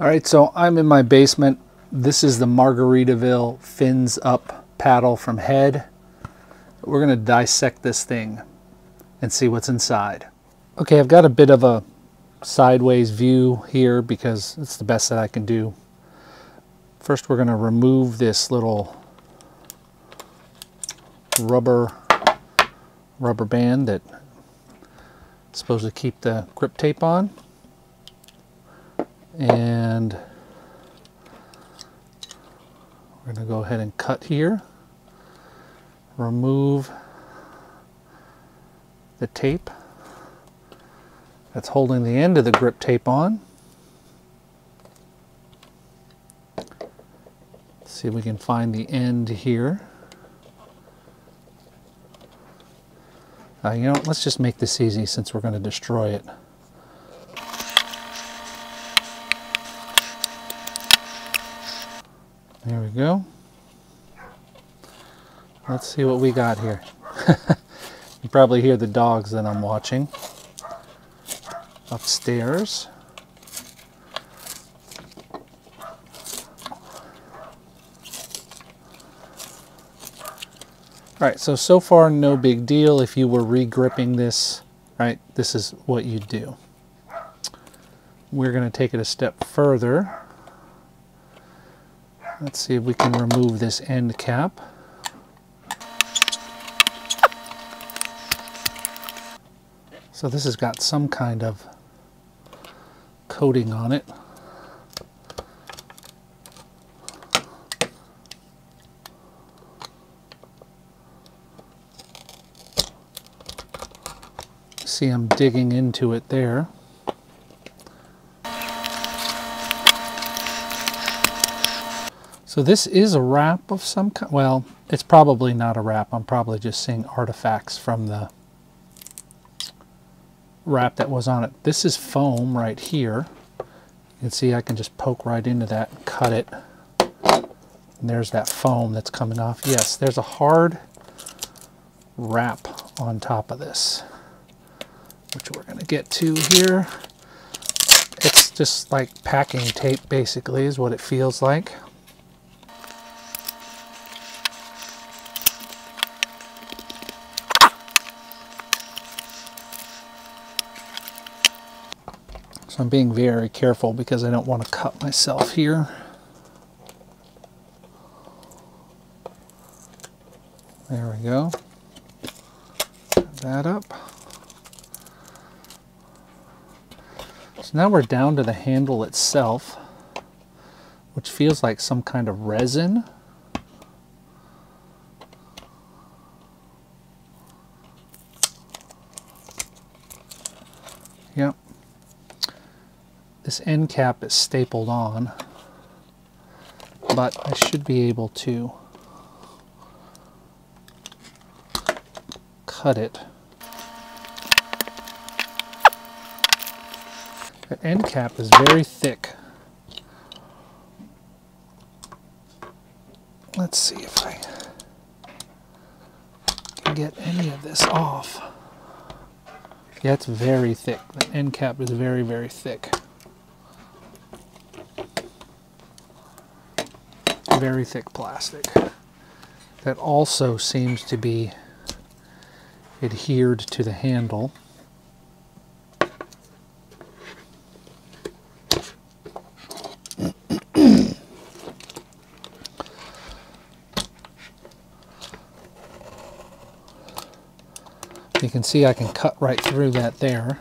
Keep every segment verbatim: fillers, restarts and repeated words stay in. All right, so I'm in my basement. This is the Margaritaville fins up paddle from Head. We're gonna dissect this thing and see what's inside. Okay, I've got a bit of a sideways view here because it's the best that I can do. First, we're gonna remove this little rubber, rubber band that's supposed to keep the grip tape on. And we're gonna go ahead and cut here. Remove the tape that's holding the end of the grip tape on. Let's see if we can find the end here. Uh, you know, let's just make this easy since we're going to destroy it. There we go. Let's see what we got here. You probably hear the dogs that I'm watching upstairs. All right, so, so far, no big deal. If you were re-gripping this, right, this is what you do. We're gonna take it a step further. Let's see if we can remove this end cap. So this has got some kind of coating on it. See, I'm digging into it there. So this is a wrap of some kind. Well, it's probably not a wrap. I'm probably just seeing artifacts from the wrap that was on it. This is foam right here. You can see I can just poke right into that and cut it. And there's that foam that's coming off. Yes, there's a hard wrap on top of this, which we're going to get to here. It's just like packing tape, basically, is what it feels like. So I'm being very careful because I don't want to cut myself here. There we go. Put that up. So now we're down to the handle itself, which feels like some kind of resin. Yep. This end cap is stapled on, but I should be able to cut it. The end cap is very thick. Let's see if I can get any of this off. Yeah, it's very thick. The end cap is very, very thick. Very thick plastic. That also seems to be adhered to the handle. You can see I can cut right through that there.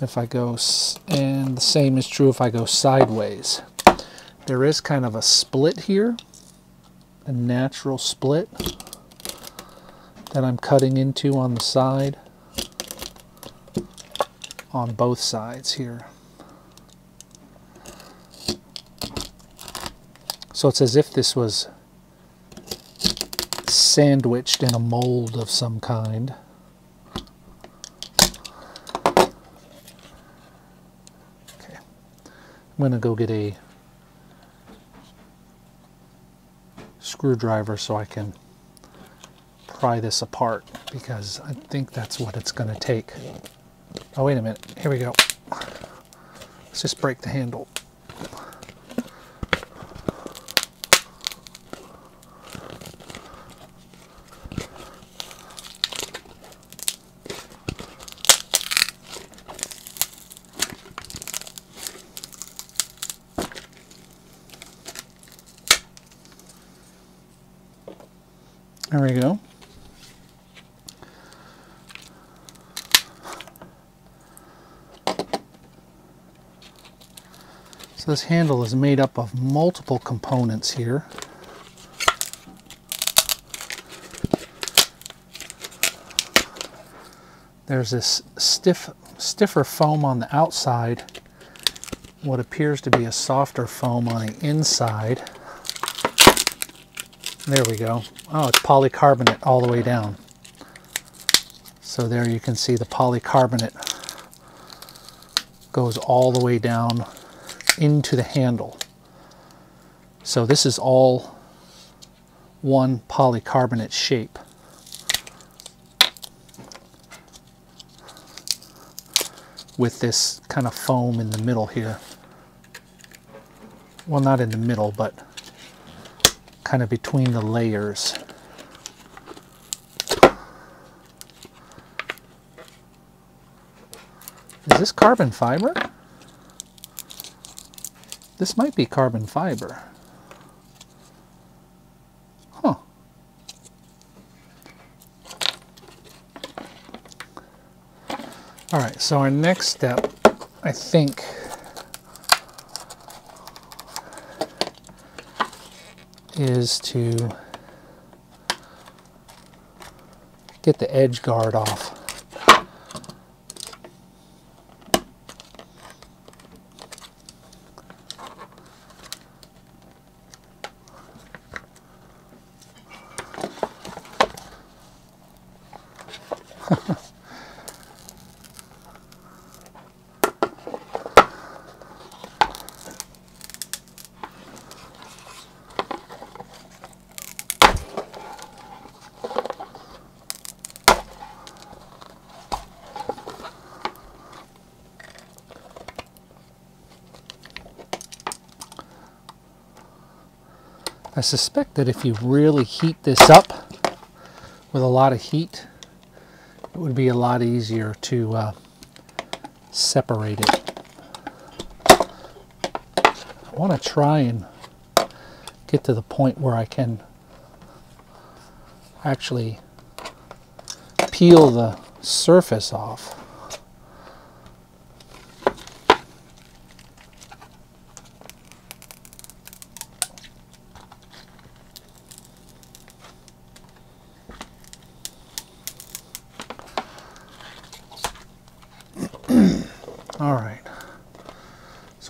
If I go, and the same is true if I go sideways. There is kind of a split here, a natural split that I'm cutting into on the side, on both sides here. So it's as if this was sandwiched in a mold of some kind. Okay, I'm gonna go get a screwdriver so I can pry this apart because I think that's what it's gonna take. Oh, wait a minute, here we go. Let's just break the handle. There we go. So this handle is made up of multiple components here. There's this stiff, stiffer foam on the outside, what appears to be a softer foam on the inside. There we go. Oh, it's polycarbonate all the way down. So there you can see the polycarbonate goes all the way down into the handle. So this is all one polycarbonate shape. With this kind of foam in the middle here. Well, not in the middle, but kind of between the layers. Is this carbon fiber? This might be carbon fiber. Huh. All right, so our next step, I think, is to get the edge guard off. I suspect that if you really heat this up with a lot of heat, it would be a lot easier to uh, separate it. I want to try and get to the point where I can actually peel the surface off.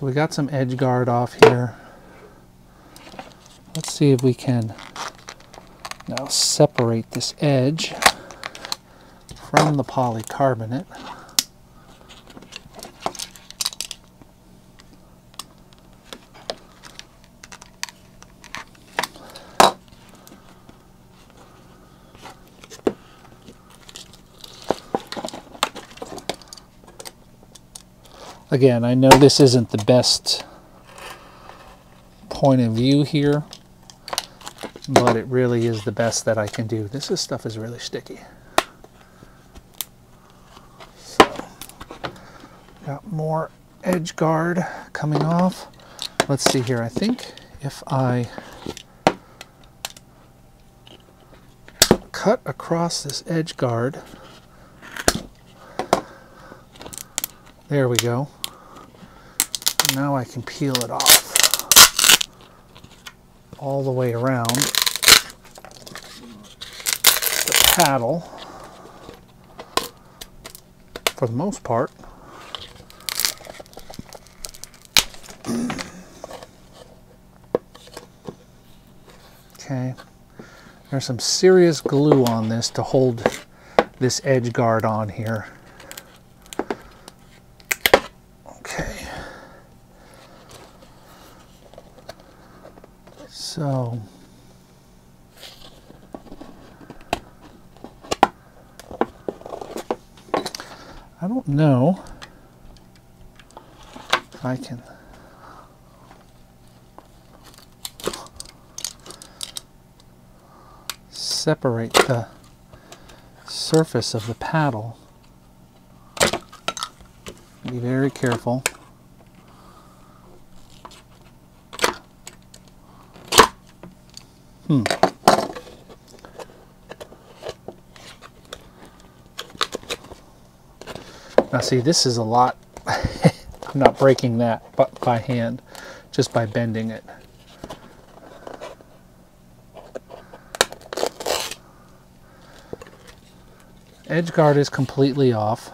We got some edge guard off here. Let's see if we can now separate this edge from the polycarbonate. Again, I know this isn't the best point of view here, but it really is the best that I can do. This is, stuff is really sticky. So, got more edge guard coming off. Let's see here. I think if I cut across this edge guard, there we go. Now I can peel it off all the way around the paddle for the most part. Okay, there's some serious glue on this to hold this edge guard on here. So I don't know if I can separate the surface of the paddle. Be very careful. Hmm. Now see, this is a lot. I'm not breaking that but by hand, just by bending it. Edge guard is completely off.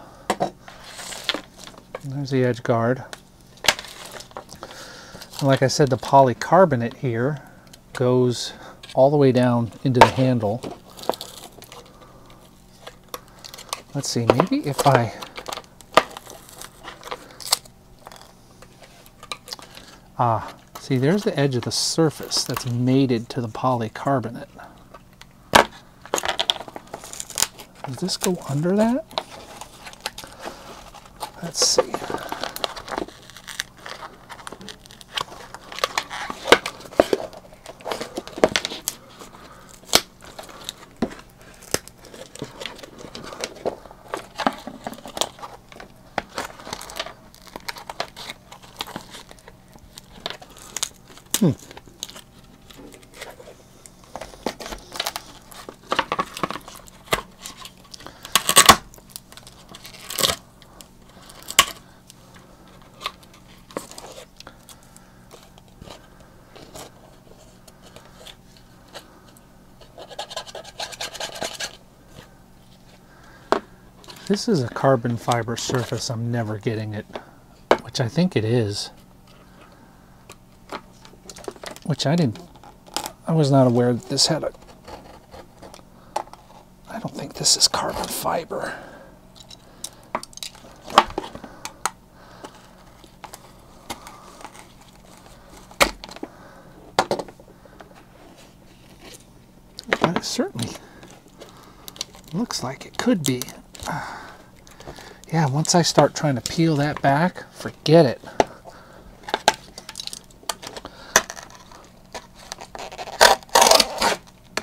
There's the edge guard. And like I said, the polycarbonate here goes all the way down into the handle. Let's see, maybe if I... Ah, see, there's the edge of the surface that's mated to the polycarbonate. Does this go under that? Let's see. Hmm. This is a carbon fiber surface. I'm never getting it, which I think it is. Which I didn't, I was not aware that this had a, I don't think this is carbon fiber. But it certainly looks like it could be. Yeah, once I start trying to peel that back, forget it.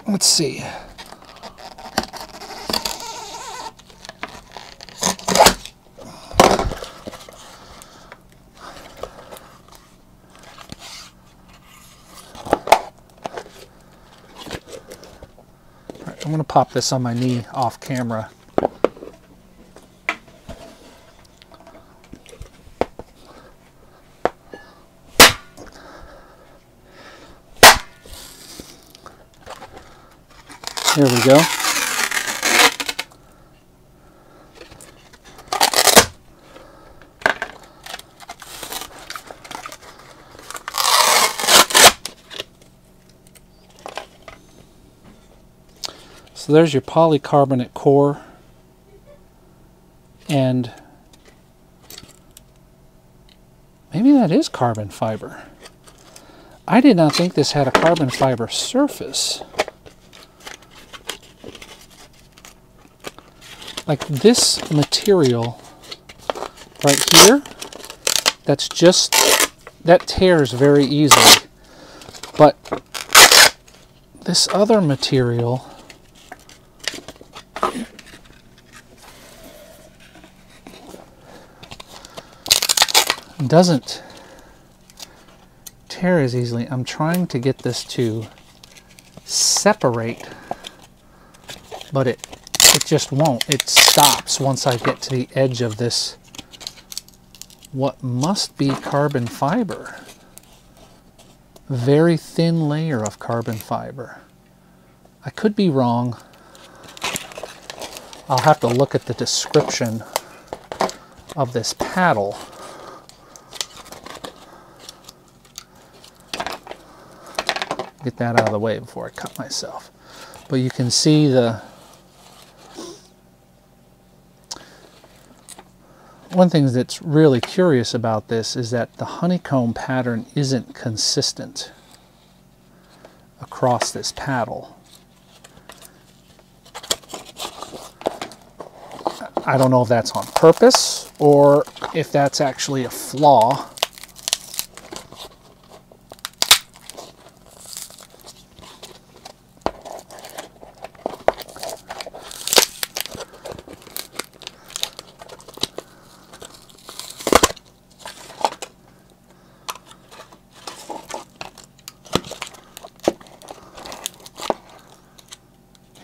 Let's see. All right, I'm gonna pop this on my knee off camera. Here we go. So there's your polycarbonate core and maybe that is carbon fiber. I did not think this had a carbon fiber surface. Like this material right here, that's just, that tears very easily. But this other material, doesn't tear as easily. I'm trying to get this to separate, but it It just won't. It stops once I get to the edge of this, what must be carbon fiber. Very thin layer of carbon fiber. I could be wrong. I'll have to look at the description of this paddle. Get that out of the way before I cut myself. But you can see the one thing that's really curious about this is that the honeycomb pattern isn't consistent across this paddle. I don't know if that's on purpose or if that's actually a flaw.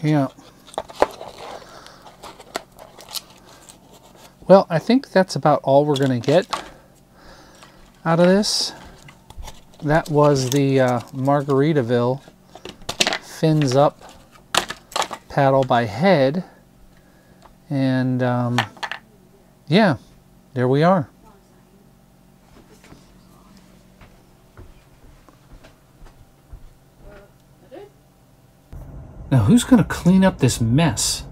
Yeah, Well, I think that's about all we're going to get out of this. That was the uh, Margaritaville fins up paddle by Head. And um, yeah, there we are. Now who's going to clean up this mess?